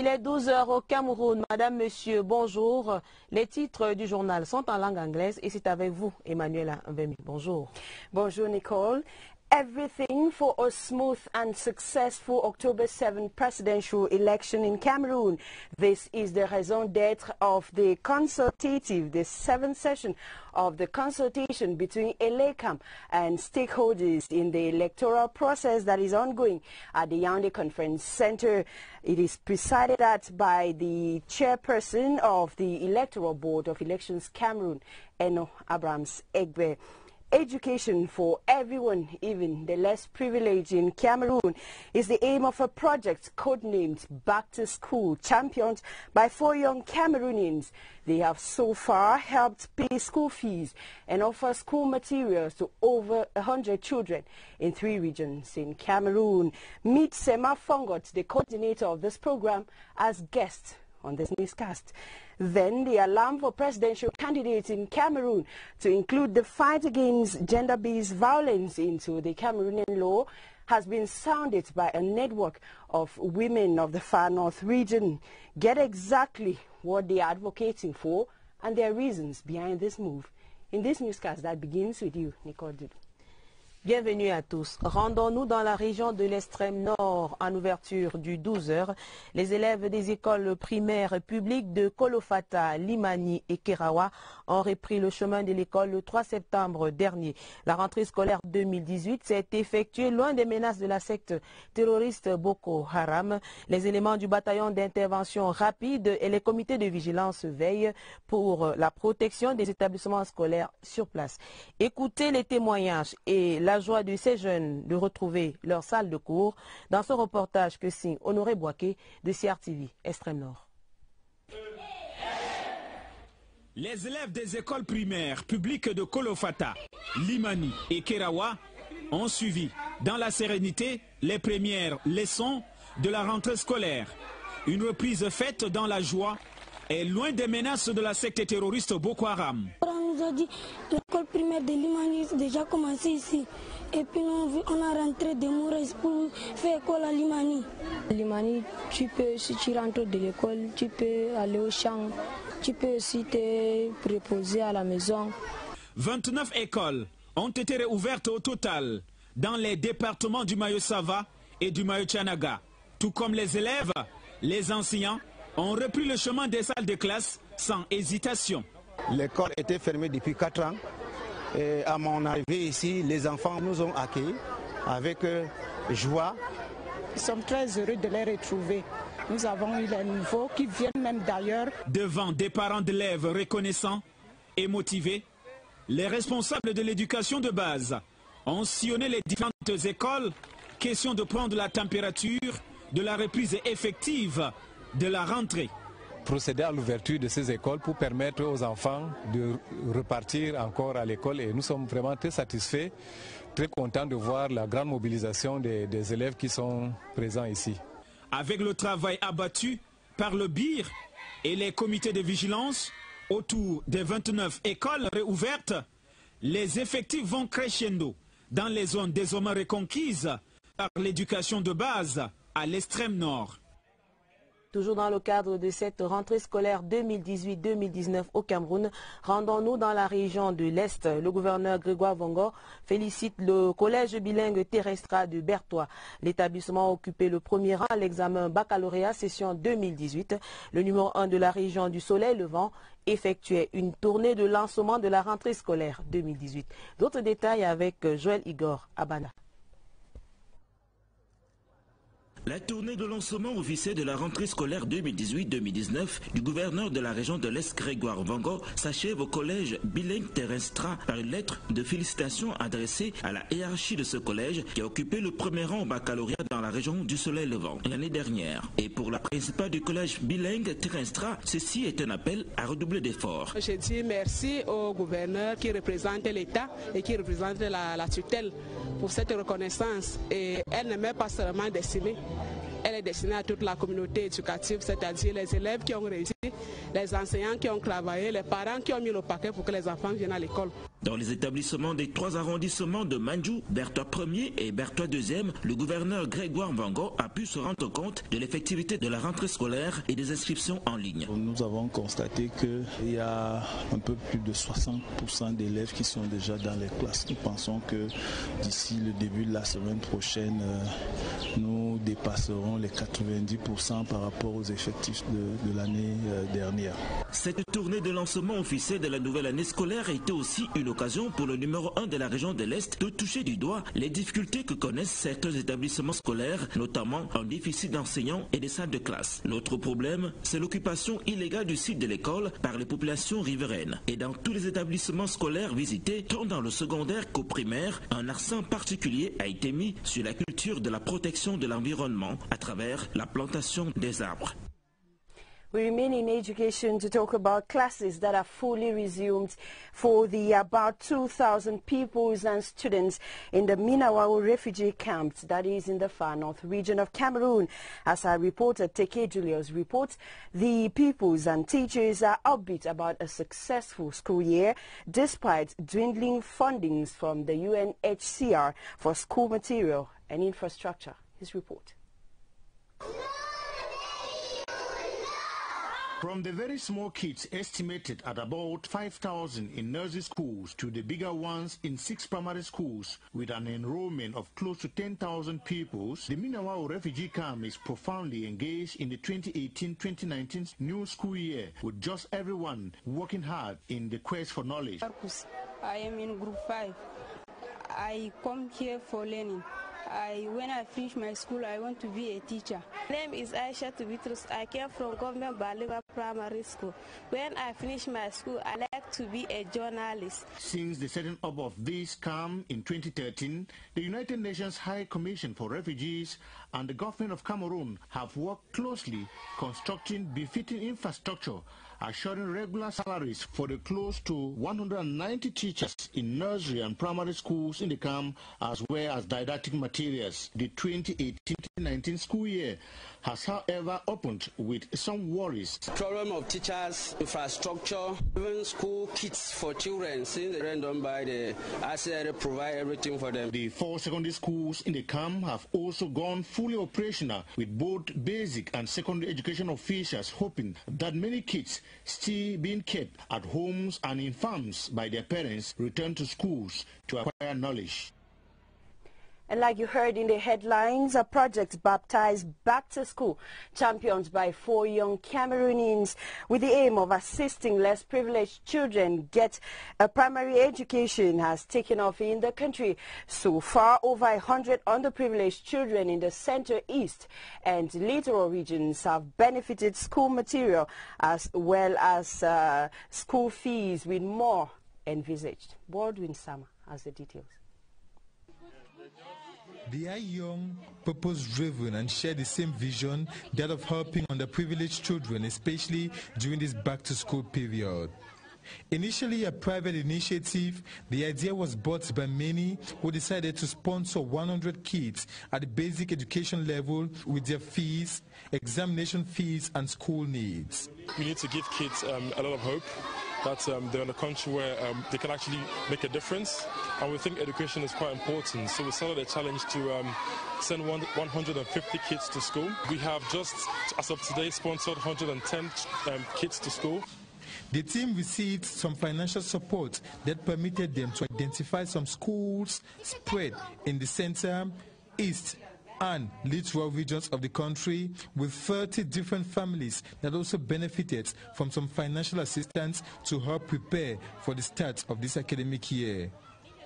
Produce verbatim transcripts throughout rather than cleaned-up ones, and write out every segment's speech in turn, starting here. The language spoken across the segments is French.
Il est douze heures au Cameroun. Madame, monsieur, bonjour. Les titres du journal sont en langue anglaise et c'est avec vous, Emmanuela Bonjour. Bonjour. Bonjour, Nicole. Everything for a smooth and successful October seventh presidential election in Cameroon. This is the raison d'être of the consultative, the seventh session of the consultation between Elecam and stakeholders in the electoral process that is ongoing at the Yaoundé Conference Center. It is presided at by the chairperson of the Electoral Board of Elections Cameroon, Eno Abrams Egbe. Education for everyone, even the less privileged in Cameroon, is the aim of a project codenamed Back to School, championed by four young Cameroonians. They have so far helped pay school fees and offer school materials to over one hundred children in three regions in Cameroon. Meet Sema Fongot, the coordinator of this program, as guest on this newscast. Then the alarm for presidential candidates in Cameroon to include the fight against gender-based violence into the Cameroonian law has been sounded by a network of women of the Far North region. Get exactly what they are advocating for and their reasons behind this move in this newscast that begins with you, Nicole Dudu. Bienvenue à tous. Rendons-nous dans la région de l'extrême nord. En ouverture du douze heures, les élèves des écoles primaires publiques de Kolofata, Limani et Kerawa ont repris le chemin de l'école le trois septembre dernier. La rentrée scolaire deux mille dix-huit s'est effectuée loin des menaces de la secte terroriste Boko Haram. Les éléments du bataillon d'intervention rapide et les comités de vigilance veillent pour la protection des établissements scolaires sur place. Écoutez les témoignages et la joie de ces jeunes de retrouver leur salle de cours dans ce reportage que signe Honoré Bouaké de C R T V, Extrême Nord. Les élèves des écoles primaires publiques de Kolofata, Limani et Kerawa ont suivi dans la sérénité les premières leçons de la rentrée scolaire. Une reprise faite dans la joie et loin des menaces de la secte terroriste Boko Haram. L'école primaire de Limani a déjà commencé ici. Et puis nous, on a rentré des Maurice pour faire école à Limani. Limani, tu peux, si tu rentres de l'école, tu peux aller au champ, tu peux aussi te reposer à la maison. vingt-neuf écoles ont été réouvertes au total dans les départements du Mayo-Sava et du Mayo-Tchanaga. Tout comme les élèves, les enseignants ont repris le chemin des salles de classe sans hésitation. L'école était fermée depuis quatre ans et à mon arrivée ici, les enfants nous ont accueillis avec joie. Nous sommes très heureux de les retrouver. Nous avons eu les nouveaux qui viennent même d'ailleurs. Devant des parents d'élèves reconnaissants et motivés, les responsables de l'éducation de base ont sillonné les différentes écoles. Question de prendre la température de la reprise effective de la rentrée. Procéder à l'ouverture de ces écoles pour permettre aux enfants de repartir encore à l'école et nous sommes vraiment très satisfaits, très contents de voir la grande mobilisation des, des élèves qui sont présents ici. Avec le travail abattu par le B I R et les comités de vigilance autour des vingt-neuf écoles réouvertes, les effectifs vont crescendo dans les zones désormais reconquises par l'éducation de base à l'extrême nord. Toujours dans le cadre de cette rentrée scolaire deux mille dix-huit deux mille dix-neuf au Cameroun, rendons-nous dans la région de l'Est. Le gouverneur Grégoire Vongo félicite le collège bilingue terrestre de Bertois. L'établissement a occupé le premier rang à l'examen baccalauréat session deux mille dix-huit. Le numéro un de la région du Soleil Levant effectuait une tournée de lancement de la rentrée scolaire deux mille dix-huit. D'autres détails avec Joël-Igor Abana. La tournée de lancement officielle de la rentrée scolaire deux mille dix-huit deux mille dix-neuf du gouverneur de la région de l'Est, Grégoire Vongo, s'achève au collège bilingue Terrestra par une lettre de félicitations adressée à la hiérarchie de ce collège qui a occupé le premier rang au baccalauréat dans la région du Soleil Levant l'année dernière. Et pour la principale du collège bilingue Terrestra, ceci est un appel à redoubler d'efforts. Je dis merci au gouverneur qui représente l'État et qui représente la, la tutelle pour cette reconnaissance. Et elle ne m'est pas seulement destinée. Elle est destinée à toute la communauté éducative, c'est-à-dire les élèves qui ont réussi, les enseignants qui ont travaillé, les parents qui ont mis le paquet pour que les enfants viennent à l'école. Dans les établissements des trois arrondissements de Mandjou, Bertois premier et Bertois deuxième, le gouverneur Grégoire Vongo a pu se rendre compte de l'effectivité de la rentrée scolaire et des inscriptions en ligne. Nous avons constaté qu'il y a un peu plus de soixante pour cent d'élèves qui sont déjà dans les classes. Nous pensons que d'ici le début de la semaine prochaine, nous dépasserons les quatre-vingt-dix pour cent par rapport aux effectifs de, de l'année dernière. Cette tournée de lancement officielle de la nouvelle année scolaire était aussi une l'occasion pour le numéro un de la région de l'Est de toucher du doigt les difficultés que connaissent certains établissements scolaires, notamment un déficit d'enseignants et de salles de classe. L'autre problème, c'est l'occupation illégale du site de l'école par les populations riveraines. Et dans tous les établissements scolaires visités, tant dans le secondaire qu'au primaire, un accent particulier a été mis sur la culture de la protection de l'environnement à travers la plantation des arbres. We remain in education to talk about classes that are fully resumed for the about two thousand pupils and students in the Minawao refugee camps, that is in the far north region of Cameroon. As our reporter Teke Julio's reports, the pupils and teachers are upbeat about a successful school year despite dwindling fundings from the U N H C R for school material and infrastructure. His report. From the very small kids estimated at about five thousand in nursery schools to the bigger ones in six primary schools with an enrollment of close to ten thousand pupils, the Minawao refugee camp is profoundly engaged in the twenty eighteen twenty nineteen new school year with just everyone working hard in the quest for knowledge. Marcus, I am in group five. I come here for learning. I, when I finish my school, I want to be a teacher. My name is Aisha Tubitrus. I came from government Baliba Primary School. When I finish my school, I like to be a journalist. Since the setting up of this camp in twenty thirteen, the United Nations High Commission for Refugees and the government of Cameroon have worked closely constructing befitting infrastructure, assuring regular salaries for the close to one hundred ninety teachers in nursery and primary schools in the camp, as well as didactic materials. The twenty eighteen nineteen school year has, however, opened with some worries. Problem of teachers, infrastructure, even school kits for children, since they run down by the R C R provide everything for them. The four secondary schools in the camp have also gone fully operational, with both basic and secondary education officials hoping that many kids still being kept at homes and in farms by their parents return to schools to acquire knowledge. And like you heard in the headlines, a project baptized Back to School, championed by four young Cameroonians with the aim of assisting less privileged children get a primary education, has taken off in the country. So far, over one hundred underprivileged children in the center, east and littoral regions have benefited school material as well as uh, school fees, with more envisaged. Baldwin Summer has the details. They are young, purpose-driven, and share the same vision, that of helping underprivileged children, especially during this back-to-school period. Initially a private initiative, the idea was bought by many who decided to sponsor one hundred kids at the basic education level with their fees, examination fees, and school needs. We need to give kids um, a lot of hope that um, they're in a country where um, they can actually make a difference. And we think education is quite important, so we started a challenge to um, send one, one hundred fifty kids to school. We have just, as of today, sponsored one hundred ten um, kids to school. The team received some financial support that permitted them to identify some schools spread in the center, east, and littoral regions of the country, with thirty different families that also benefited from some financial assistance to help prepare for the start of this academic year.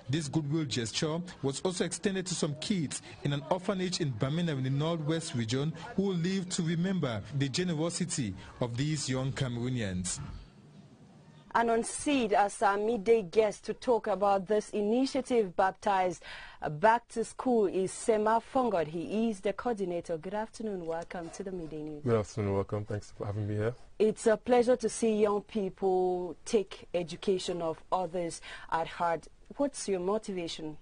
This goodwill gesture was also extended to some kids in an orphanage in Bamina in the northwest region, who live to remember the generosity of these young Cameroonians. And on seed as our midday guest to talk about this initiative baptized Back to School is Sema Fongot. He is the coordinator. Good afternoon. Welcome to the Midday News. Good afternoon. Welcome. Thanks for having me here. It's a pleasure to see young people take education of others at heart. What's your motivation?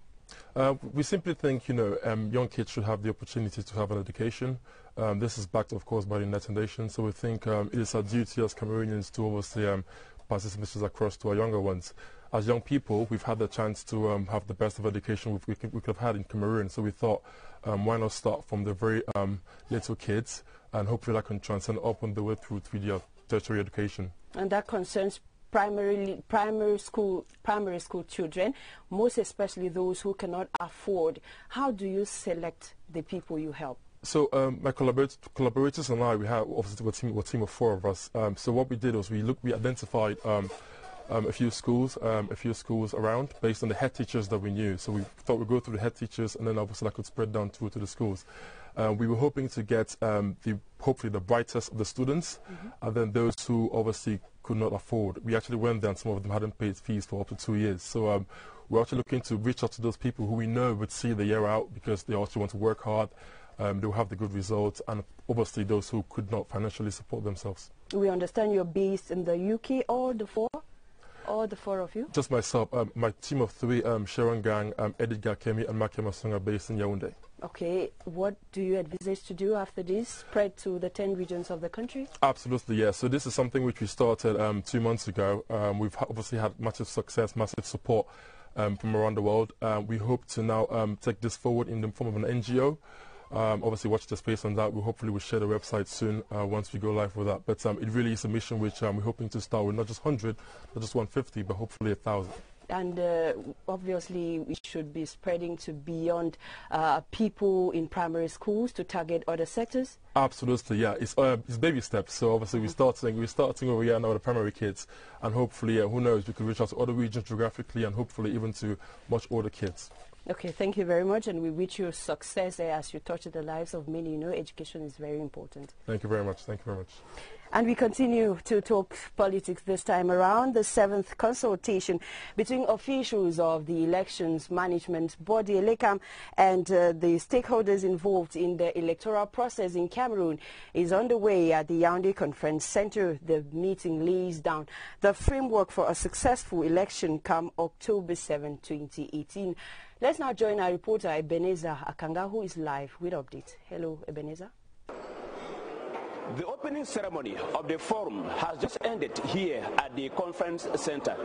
Uh, we simply think, you know, um, young kids should have the opportunity to have an education. Um, this is backed, of course, by the United Nations. So we think um, it is our duty as Cameroonians to obviously um, pass this message across to our younger ones. as young people, we've had the chance to um, have the best of education we could, we could have had in Cameroon. So we thought, um, why not start from the very um, little kids, and hopefully that can transcend up on the way through to the tertiary education. And that concerns primarily primary school, primary school children, most especially those who cannot afford. How do you select the people you help? So um, my collaborat collaborators and I, we have obviously a team, a team of four of us. Um, so what we did was we looked, we identified um, um, a few schools, um, a few schools around, based on the head teachers that we knew. So we thought we'd go through the head teachers, and then obviously that could spread down to to the schools. Uh, we were hoping to get um, the hopefully the brightest of the students, mm-hmm. and then those who obviously could not afford. We actually went there, and some of them hadn't paid fees for up to two years. So. Um, We're actually looking to reach out to those people who we know would see the year out because they also want to work hard, um, they'll have the good results, and obviously those who could not financially support themselves. We understand you're based in the U K, all the four, all the four of you? Just myself, um, my team of three, um, Sharon Gang, um, Edith Gakemi and Maki Masunga, are based in Yaoundé. Okay, what do you envisage to do after this, spread to the ten regions of the country? Absolutely, yes. Yeah. So this is something which we started um, two months ago. Um, we've obviously had massive success, massive support. Um, from around the world. Um, we hope to now um, take this forward in the form of an N G O. Um, obviously, watch the space on that. We hopefully will share the website soon uh, once we go live with that. But um, it really is a mission which um, we're hoping to start with not just one hundred, not just one hundred fifty, but hopefully one thousand. And uh, obviously, we should be spreading to beyond uh, people in primary schools to target other sectors. Absolutely, yeah. It's, uh, it's baby steps. So obviously, mm-hmm. we're starting we're starting over here now with the primary kids, and hopefully, uh, who knows, we could reach out to other regions geographically, and hopefully even to much older kids. Okay, thank you very much, and we wish you success there as you touch the lives of many. You know, education is very important. Thank you very much. Thank you very much. And we continue to talk politics this time around. The seventh consultation between officials of the Elections Management Body, Elecam, and uh, the stakeholders involved in the electoral process in Cameroon is underway at the Yaoundé Conference Center. The meeting lays down the framework for a successful election come October seventh, twenty eighteen. Let's now join our reporter, Ebenezer Akanga, who is live with updates. Hello, Ebenezer. The opening ceremony of the forum has just ended here at the conference center.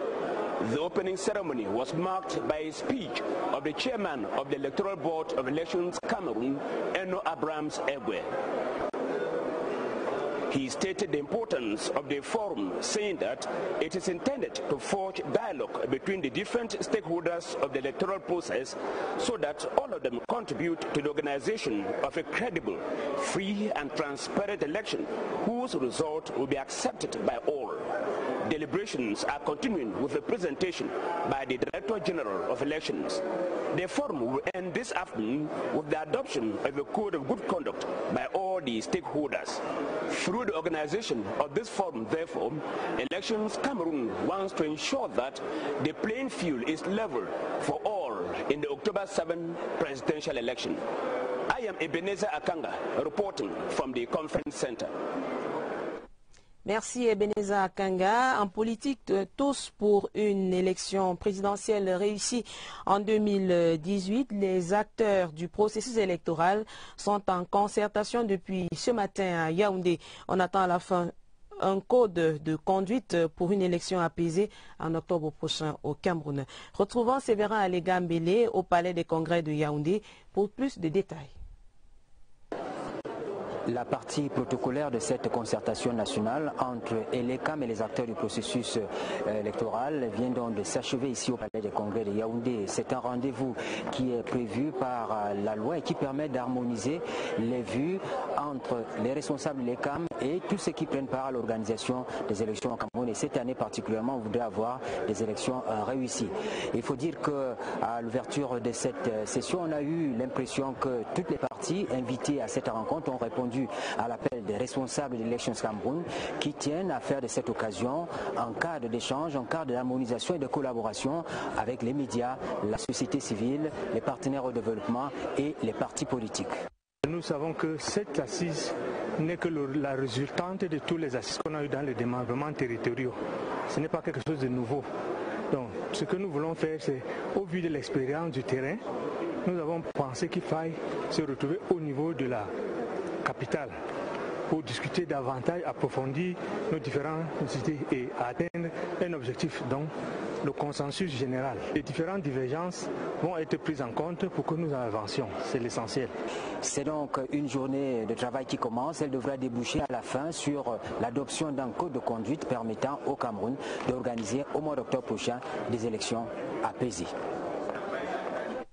The opening ceremony was marked by a speech of the chairman of the Electoral Board of Elections Cameroon, Eno Abrams Egbe. He stated the importance of the forum, saying that it is intended to forge dialogue between the different stakeholders of the electoral process so that all of them contribute to the organization of a credible, free and transparent election whose result will be accepted by all. Deliberations are continuing with a presentation by the Director General of Elections. The forum will end this afternoon with the adoption of a code of good conduct by all the stakeholders. Through the organization of this forum, therefore, Elections Cameroon wants to ensure that the playing field is level for all in the October seventh presidential election. I am Ebenezer Akanga, reporting from the conference center. Merci Ebenezer Akanga. En politique, tous pour une élection présidentielle réussie en deux mille dix-huit, les acteurs du processus électoral sont en concertation depuis ce matin à Yaoundé. On attend à la fin un code de conduite pour une élection apaisée en octobre prochain au Cameroun. Retrouvons Séverin Allegam Bélé au palais des congrès de Yaoundé pour plus de détails. La partie protocolaire de cette concertation nationale entre Elecam et les acteurs du processus électoral vient donc de s'achever ici au palais des congrès de Yaoundé. C'est un rendez-vous qui est prévu par la loi et qui permet d'harmoniser les vues entre les responsables de Elecam et tous ceux qui prennent part à l'organisation des élections au Cameroun. Et cette année particulièrement, on voudrait avoir des élections réussies. Il faut dire qu'à l'ouverture de cette session, on a eu l'impression que toutes les parties invitées à cette rencontre ont répondu à l'appel des responsables d'Elections Cameroun qui tiennent à faire de cette occasion un cadre d'échange, un cadre d'harmonisation et de collaboration avec les médias, la société civile, les partenaires au développement et les partis politiques. Nous savons que cette assise n'est que le, la résultante de tous les assises qu'on a eues dans les démembrements territoriaux. Ce n'est pas quelque chose de nouveau. Donc, ce que nous voulons faire, c'est, au vu de l'expérience du terrain, nous avons pensé qu'il faille se retrouver au niveau de la capitale pour discuter davantage, approfondir nos différentes idées et atteindre un objectif donc le consensus général. Les différentes divergences vont être prises en compte pour que nous avancions. C'est l'essentiel. C'est donc une journée de travail qui commence. Elle devra déboucher à la fin sur l'adoption d'un code de conduite permettant au Cameroun d'organiser au mois d'octobre prochain des élections apaisées.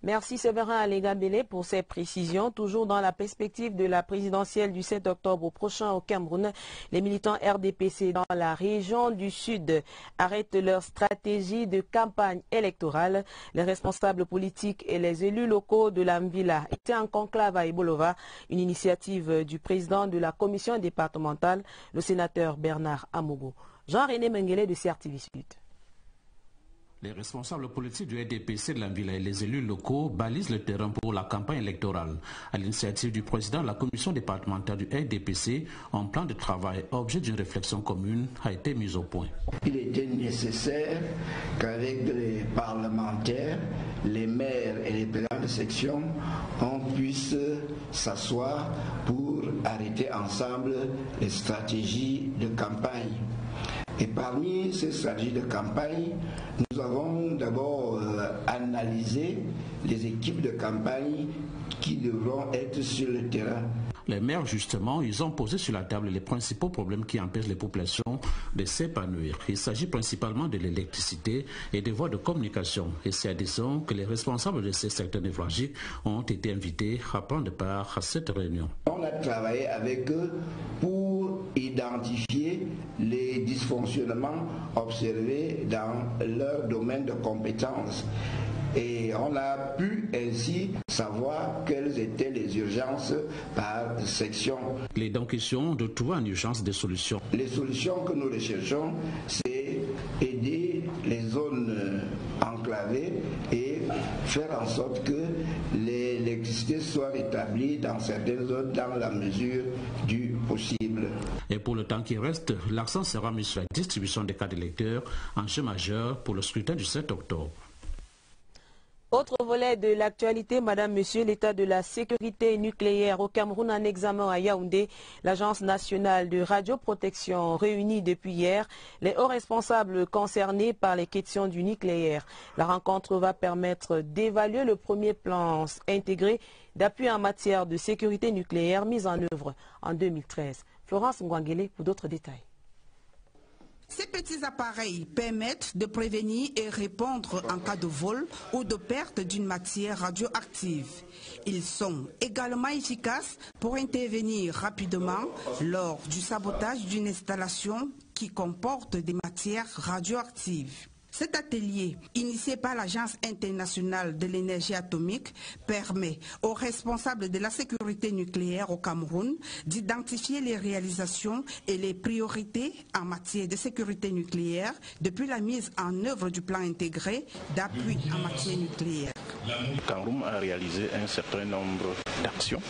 Merci Séverin Allegam Bélé pour ces précisions. Toujours dans la perspective de la présidentielle du sept octobre prochain au Cameroun, les militants R D P C dans la région du Sud arrêtent leur stratégie de campagne électorale. Les responsables politiques et les élus locaux de la Mbila étaient en conclave à Ibolova, une initiative du président de la commission départementale, le sénateur Bernard Amogo. Jean-René Menguelet de C R T V Sud. Les responsables politiques du R D P C de la ville et les élus locaux balisent le terrain pour la campagne électorale. À l'initiative du président de la commission départementale du R D P C, un plan de travail, objet d'une réflexion commune, a été mis au point. Il était nécessaire qu'avec les parlementaires, les maires et les présidents de section, on puisse s'asseoir pour arrêter ensemble les stratégies de campagne. Et parmi ces stratégies de campagne, nous avons d'abord analysé les équipes de campagne qui devront être sur le terrain. Les maires, justement, ils ont posé sur la table les principaux problèmes qui empêchent les populations de s'épanouir. Il s'agit principalement de l'électricité et des voies de communication. Et c'est à des ans que les responsables de ces secteurs névralgiques ont été invités à prendre part à cette réunion. On a travaillé avec eux pour identifier les dysfonctionnements observés dans leur domaine de compétences. Et on a pu ainsi savoir quelles étaient les urgences par section. Il est donc question de trouver en urgence des solutions. Les solutions que nous recherchons, c'est aider les zones enclavées et faire en sorte que l'électricité soit rétablie dans certaines zones dans la mesure du possible. Et pour le temps qui reste, l'accent sera mis sur la distribution des cartes d'électeurs, enjeu majeur pour le scrutin du sept octobre. Autre volet de l'actualité, Madame, Monsieur, l'état de la sécurité nucléaire au Cameroun en examen à Yaoundé. L'Agence nationale de radioprotection réunie depuis hier les hauts responsables concernés par les questions du nucléaire. La rencontre va permettre d'évaluer le premier plan intégré d'appui en matière de sécurité nucléaire mis en œuvre en deux mille treize. Florence Ngwangele pour d'autres détails. Ces petits appareils permettent de prévenir et répondre en cas de vol ou de perte d'une matière radioactive. Ils sont également efficaces pour intervenir rapidement lors du sabotage d'une installation qui comporte des matières radioactives. Cet atelier, initié par l'Agence internationale de l'énergie atomique, permet aux responsables de la sécurité nucléaire au Cameroun d'identifier les réalisations et les priorités en matière de sécurité nucléaire depuis la mise en œuvre du plan intégré d'appui en matière nucléaire. Le Cameroun a réalisé un certain nombre d'actions,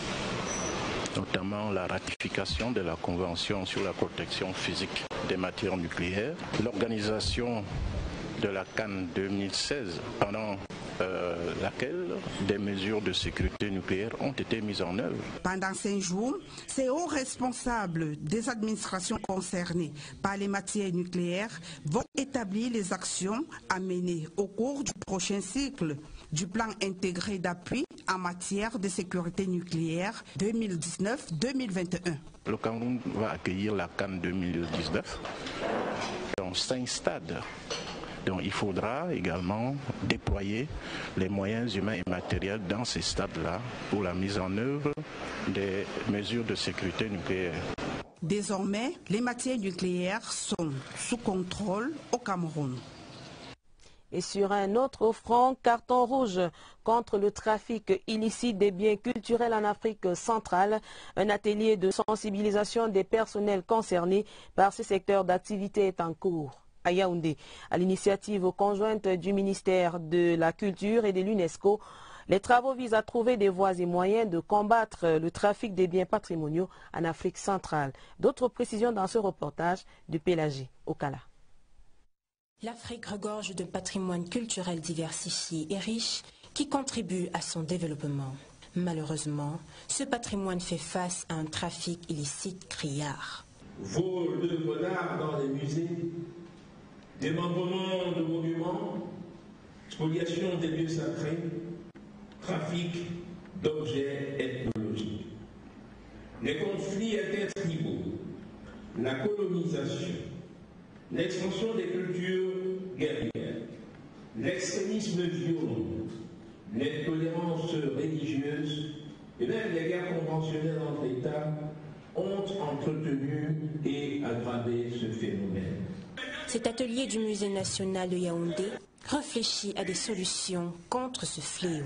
notamment la ratification de la Convention sur la protection physique des matières nucléaires, l'organisation de la CAN deux mille seize, pendant euh, laquelle des mesures de sécurité nucléaire ont été mises en œuvre. Pendant cinq jours, ces hauts responsables des administrations concernées par les matières nucléaires vont établir les actions à mener au cours du prochain cycle du plan intégré d'appui en matière de sécurité nucléaire deux mille dix-neuf deux mille vingt et un. Le Cameroun va accueillir la CAN deux mille dix-neuf dans cinq stades. Donc il faudra également déployer les moyens humains et matériels dans ces stades-là pour la mise en œuvre des mesures de sécurité nucléaire. Désormais, les matières nucléaires sont sous contrôle au Cameroun. Et sur un autre front, carton rouge contre le trafic illicite des biens culturels en Afrique centrale. Un atelier de sensibilisation des personnels concernés par ce secteur d'activité est en cours à Yaoundé. À l'initiative conjointe du ministère de la Culture et de l'UNESCO, les travaux visent à trouver des voies et moyens de combattre le trafic des biens patrimoniaux en Afrique centrale. D'autres précisions dans ce reportage de Pélagie Okala. L'Afrique regorge d'un patrimoine culturel diversifié et riche qui contribue à son développement. Malheureusement, ce patrimoine fait face à un trafic illicite criard. Vol de renards dans les musées, démembrement de monuments, spoliation des lieux sacrés, trafic d'objets ethnologiques. Les conflits intertribaux, la colonisation, l'expansion des cultures guerrières, l'extrémisme violent, les tolérances religieuses et même les guerres conventionnelles entre États ont entretenu et aggravé ce phénomène. Cet atelier du musée national de Yaoundé réfléchit à des solutions contre ce fléau.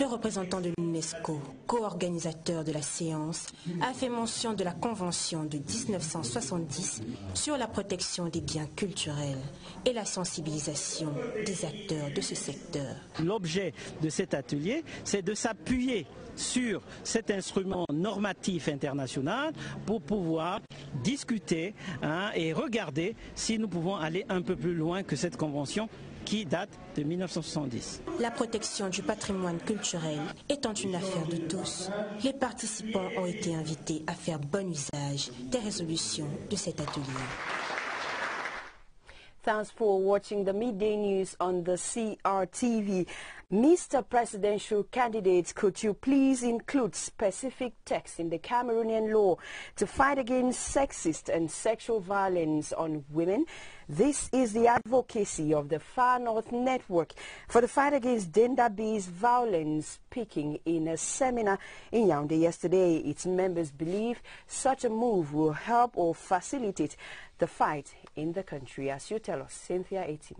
Le représentant de l'UNESCO, co-organisateur de la séance, a fait mention de la Convention de mille neuf cent soixante-dix sur la protection des biens culturels et la sensibilisation des acteurs de ce secteur. L'objet de cet atelier, c'est de s'appuyer sur cet instrument normatif international pour pouvoir discuter hein, et regarder si nous pouvons aller un peu plus loin que cette convention qui date de mille neuf cent soixante-dix. La protection du patrimoine culturel étant une affaire de tous, les participants ont été invités à faire bon usage des résolutions de cet atelier. Thanks for watching the midday news on the C R T V. Mister Presidential Candidate, could you please include specific text in the Cameroonian law to fight against sexist and sexual violence on women? This is the advocacy of the Far North Network for the fight against gender-based violence, speaking in a seminar in Yaoundé yesterday. Its members believe such a move will help or facilitate the fight in the country, as you tell us, Cynthia eighteen.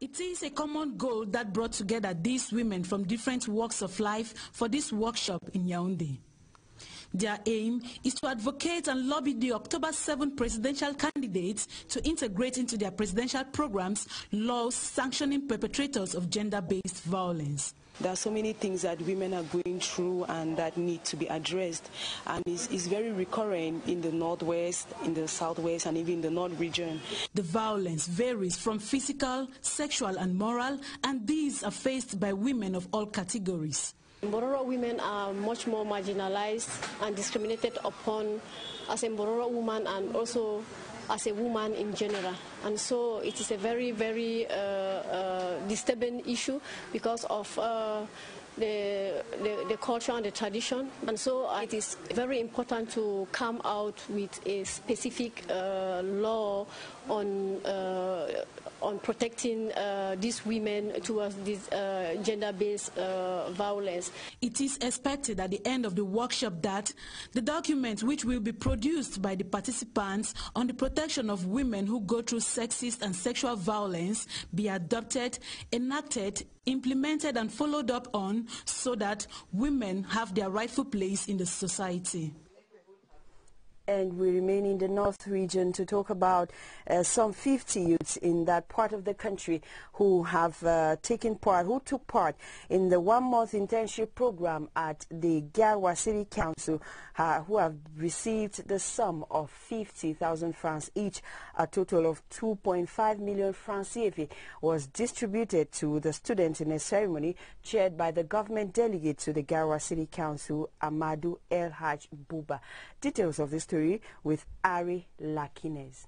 It is a common goal that brought together these women from different walks of life for this workshop in Yaoundé. Their aim is to advocate and lobby the October seventh presidential candidates to integrate into their presidential programs laws sanctioning perpetrators of gender-based violence. There are so many things that women are going through and that need to be addressed, and it's, it's very recurrent in the northwest, in the southwest, and even in the north region. The violence varies from physical, sexual, and moral, and these are faced by women of all categories. Mbororo women are much more marginalized and discriminated upon as a Mbororo woman and also as a woman in general, and so it is a very, very uh, uh, disturbing issue because of uh, the, the, the culture and the tradition, and so it is very important to come out with a specific uh, law on, uh, on protecting uh, these women towards this uh, gender-based uh, violence. It is expected at the end of the workshop that the document which will be produced by the participants on the protection of women who go through sexist and sexual violence be adopted, enacted, implemented and followed up on so that women have their rightful place in the society. And we remain in the North region to talk about uh, some fifty youths in that part of the country who have uh, taken part, who took part in the one-month internship program at the Garwa City Council, uh, who have received the sum of fifty thousand francs each. A total of two point five million francs C F A was distributed to the students in a ceremony chaired by the government delegate to the Garwa City Council, Amadou Elhaj Buba. Details of the story with Ari Lackines.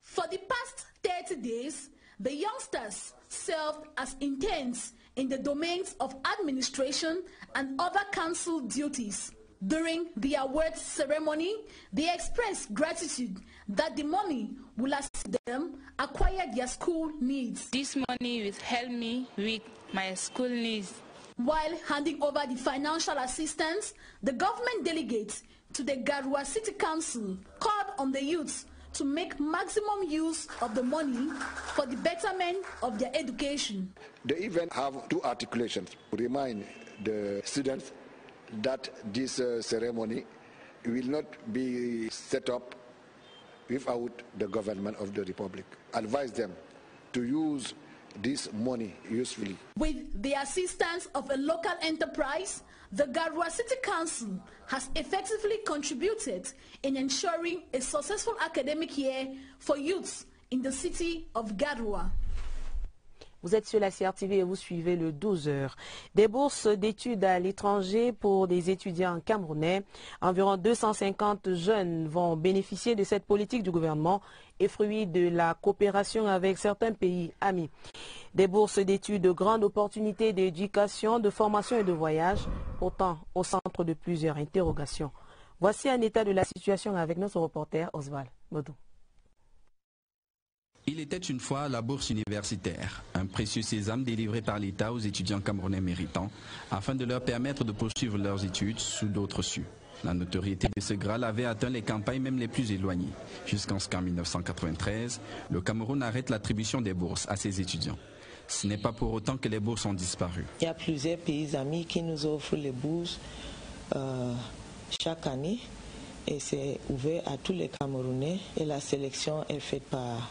For the past thirty days, the youngsters served as interns in the domains of administration and other council duties. During the award ceremony, they expressed gratitude that the money will assist them acquire their school needs. This money will help me with my school needs. While handing over the financial assistance, the government delegate to the Garua City Council called on the youths to make maximum use of the money for the betterment of their education. They even have two articulations to remind the students that this uh, ceremony will not be set up without the government of the Republic. Advise them to use this money usefully. With the assistance of a local enterprise, the Garua City Council has effectively contributed in ensuring a successful academic year for youths in the city of Garua. Vous êtes sur la C R T V et vous suivez le douze heures. Des bourses d'études à l'étranger pour des étudiants camerounais. Environ deux cent cinquante jeunes vont bénéficier de cette politique du gouvernement et fruit de la coopération avec certains pays amis. Des bourses d'études, de grandes opportunités d'éducation, de formation et de voyage, pourtant au centre de plusieurs interrogations. Voici un état de la situation avec notre reporter Oswald Modou. Il était une fois la bourse universitaire, un précieux sésame délivré par l'État aux étudiants camerounais méritants afin de leur permettre de poursuivre leurs études sous d'autres cieux. La notoriété de ce Graal avait atteint les campagnes même les plus éloignées. Jusqu'en ce qu'en mille neuf cent quatre-vingt-treize, le Cameroun arrête l'attribution des bourses à ses étudiants. Ce n'est pas pour autant que les bourses ont disparu. Il y a plusieurs pays amis qui nous offrent les bourses euh, chaque année et c'est ouvert à tous les Camerounais et la sélection est faite par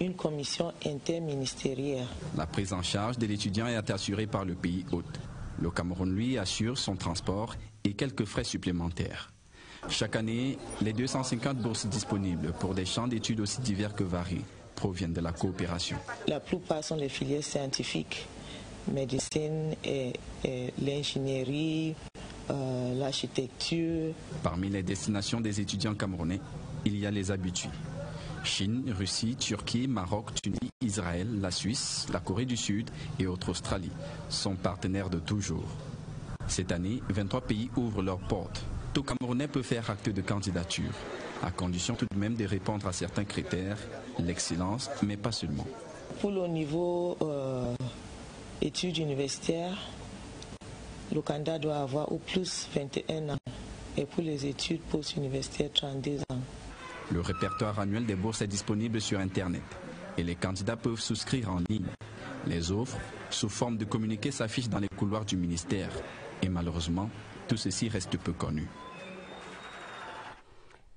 une commission interministérielle. La prise en charge de l'étudiant est assurée par le pays hôte. Le Cameroun, lui, assure son transport et quelques frais supplémentaires. Chaque année, les deux cent cinquante bourses disponibles pour des champs d'études aussi divers que variés proviennent de la coopération. La plupart sont les filières scientifiques, médecine, et, et l'ingénierie, euh, l'architecture. Parmi les destinations des étudiants camerounais, il y a les habitués. Chine, Russie, Turquie, Maroc, Tunisie, Israël, la Suisse, la Corée du Sud et autres Australie sont partenaires de toujours. Cette année, vingt-trois pays ouvrent leurs portes. Tout Camerounais peut faire acte de candidature, à condition tout de même de répondre à certains critères, l'excellence, mais pas seulement. Pour le niveau euh, études universitaires, le candidat doit avoir au plus vingt et un ans et pour les études post-universitaires, trente-deux ans. Le répertoire annuel des bourses est disponible sur Internet et les candidats peuvent souscrire en ligne. Les offres, sous forme de communiqués, s'affichent dans les couloirs du ministère. Et malheureusement, tout ceci reste peu connu.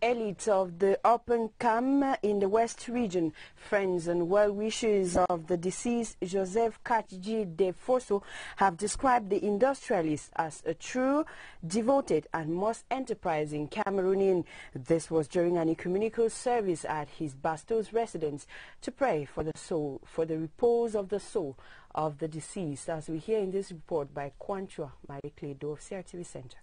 Elite of the Open Cam in the West Region, friends and well-wishers of the deceased Joseph Kadji Defosso have described the industrialist as a true, devoted and most enterprising Cameroonian. This was during an ecumenical service at his Bastos residence to pray for the soul, for the repose of the soul of the deceased, as we hear in this report by Kwantua Marie Clédo of C R T V Center.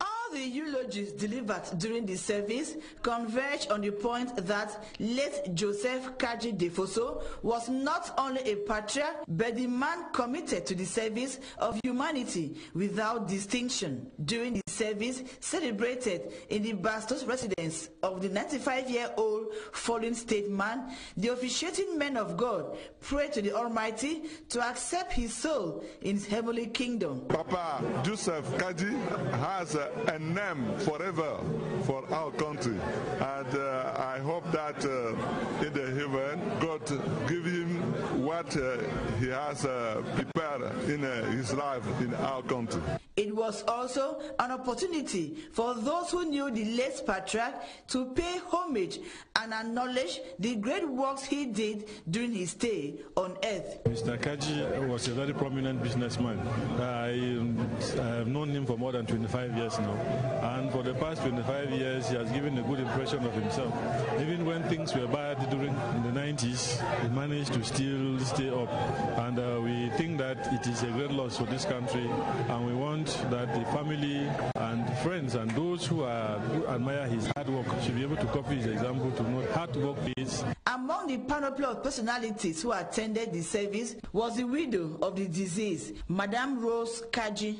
All the eulogies delivered during the service converge on the point that late Joseph Kadji Defosso was not only a patriot, but the man committed to the service of humanity without distinction. During the service celebrated in the Bastos residence of the ninety-five-year-old fallen statesman, the officiating men of God pray to the Almighty to accept his soul in his heavenly kingdom. Papa Joseph Kadji has uh, a name forever for our country, and uh, I hope that uh, in the heaven God give him what uh, he has uh, prepared in uh, his life in our country. It was also an opportunity for those who knew the late patriarch to pay homage and acknowledge the great works he did during his stay on earth. Mister Kadji was a very prominent businessman. I, I have known him for more than twenty-five years now, and for the past twenty-five years he has given a good impression of himself. Even when things were bad during the nineties, he managed to still stay up, and uh, we think that it is a great loss for this country, and we want that the family and friends and those who, are, who admire his hard work should be able to copy his example to know how to work this. Among the panoply of personalities who attended the service was the widow of the deceased, Madame Rose Kadji.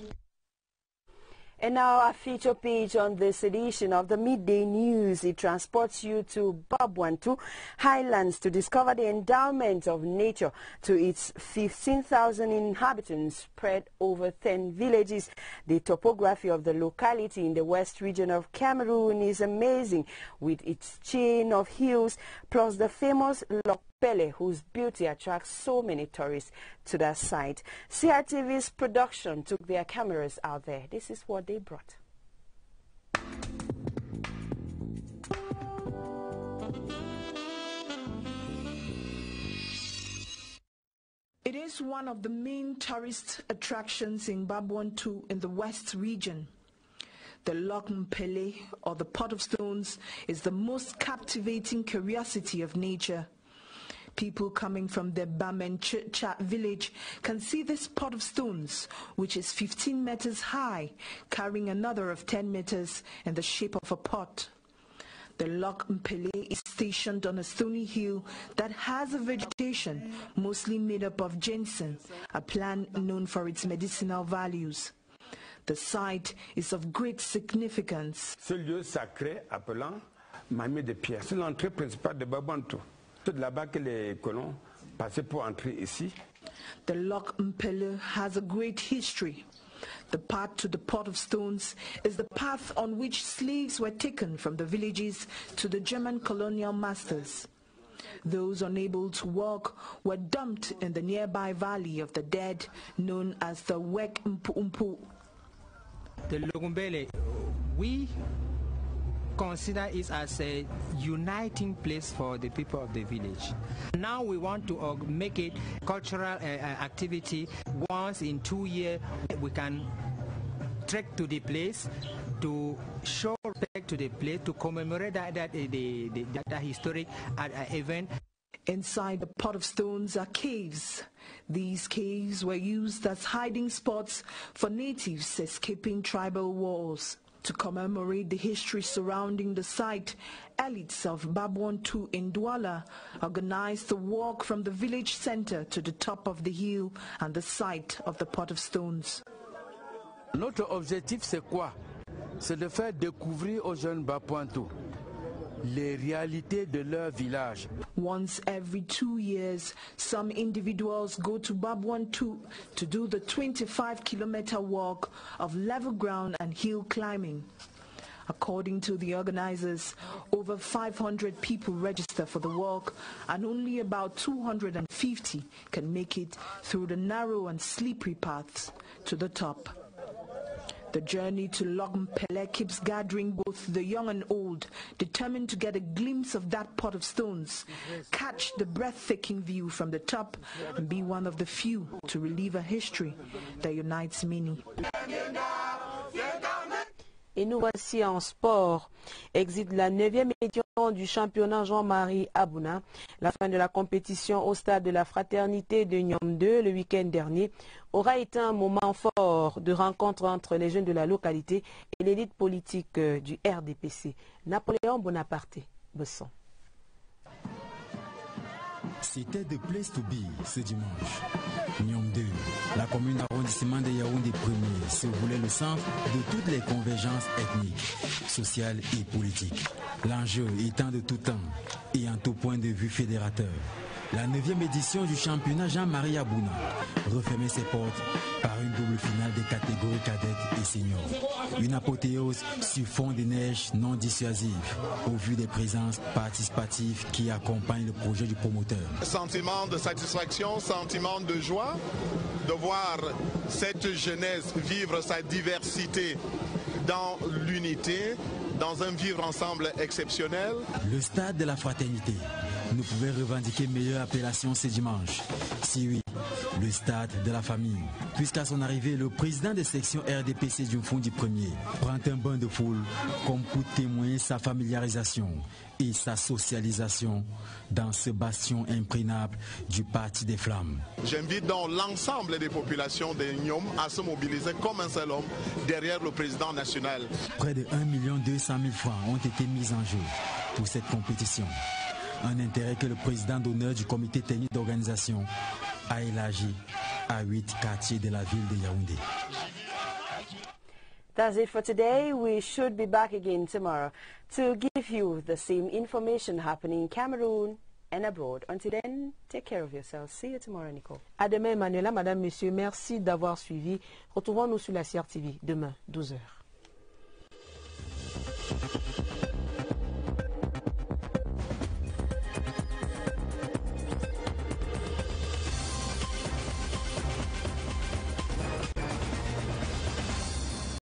And now our feature page on this edition of the Midday News. It transports you to Babouantou Highlands to discover the endowment of nature to its fifteen thousand inhabitants spread over ten villages. The topography of the locality in the West Region of Cameroon is amazing, with its chain of hills plus the famous Lac Mpele, whose beauty attracts so many tourists to that site. C R T V's production took their cameras out there. This is what they brought. It is one of the main tourist attractions in Babouantou in the West Region. The Lac Mpele, or the Pot of Stones, is the most captivating curiosity of nature. People coming from the Bamen Churcha village can see this pot of stones, which is fifteen meters high, carrying another of ten meters in the shape of a pot. The Lac Mpele is stationed on a stony hill that has a vegetation mostly made up of ginseng, a plant known for its medicinal values. The site is of great significance. Ce lieu sacré appelant Mamie de Pierre, c'est l'entrée principale de Babouantou. C'est de là-bas que les colons passaient pour entrer ici. The Lac Mpele has a great history. The path to the pot of stones is the path on which slaves were taken from the villages to the German colonial masters. Those unable to walk were dumped in the nearby valley of the dead known as the Wek Mpu-Mpu. The Lac Mpele, we consider it as a uniting place for the people of the village. Now we want to make it cultural uh, activity. Once in two years, we can trek to the place to show respect to the place, to commemorate that, that, uh, the, the, that historic uh, uh, event. Inside the pot of stones are caves. These caves were used as hiding spots for natives escaping tribal wars. To commemorate the history surrounding the site, elites of Babouantou in Douala organized a walk from the village center to the top of the hill and the site of the pot of stones. Notre objectif, c'est quoi? C'est de faire découvrir aux jeunes Babouantou les réalités de leur village. Once every two years, some individuals go to Babouantou to do the twenty-five kilometer walk of level ground and hill climbing. According to the organizers, over five hundred people register for the walk and only about two hundred fifty can make it through the narrow and slippery paths to the top. The journey to Lac Mpele keeps gathering both the young and old, determined to get a glimpse of that pot of stones, catch the breathtaking view from the top, and be one of the few to relive a history that unites many. Et nous voici en sport. Exit la neuvième édition du championnat Jean-Marie Abouna. La fin de la compétition au stade de la Fraternité de Nyom deux le week-end dernier aura été un moment fort de rencontre entre les jeunes de la localité et l'élite politique du R D P C. Napoléon Bonaparte, Besson. C'était The Place to Be ce dimanche. Nyom deux, la commune d'arrondissement de Yaoundé premier, se voulait le centre de toutes les convergences ethniques, sociales et politiques. L'enjeu étant de tout temps et en tout point de vue fédérateur. La neuvième édition du championnat Jean-Marie Abouna refermait ses portes par une double finale des catégories cadettes et seniors. Une apothéose sur fond de neige non dissuasive au vu des présences participatives qui accompagnent le projet du promoteur. Sentiment de satisfaction, sentiment de joie de voir cette jeunesse vivre sa diversité dans l'unité, dans un vivre ensemble exceptionnel. Le stade de la fraternité ne pouvait revendiquer meilleure appellation ce dimanche. Si oui, le stade de la famille. Puisqu'à son arrivée, le président des sections R D P C du fond du premier prend un bain de foule comme pour témoigner sa familiarisation et sa socialisation dans ce bastion imprégnable du Parti des Flammes. J'invite donc l'ensemble des populations des Nyom à se mobiliser comme un seul homme derrière le président national. Près de un million deux cent mille francs ont été mis en jeu pour cette compétition. Un intérêt que le président d'honneur du comité technique d'organisation a élargi à huit quartiers de la ville de Yaoundé. That's it for today. We should be back again tomorrow to give you the same information happening in Cameroon and abroad. Until then, take care of yourselves. See you tomorrow, Nicole. À demain, Manuela. Madame, Monsieur, merci d'avoir suivi. Retrouvons-nous sur la C R T V demain, douze heures.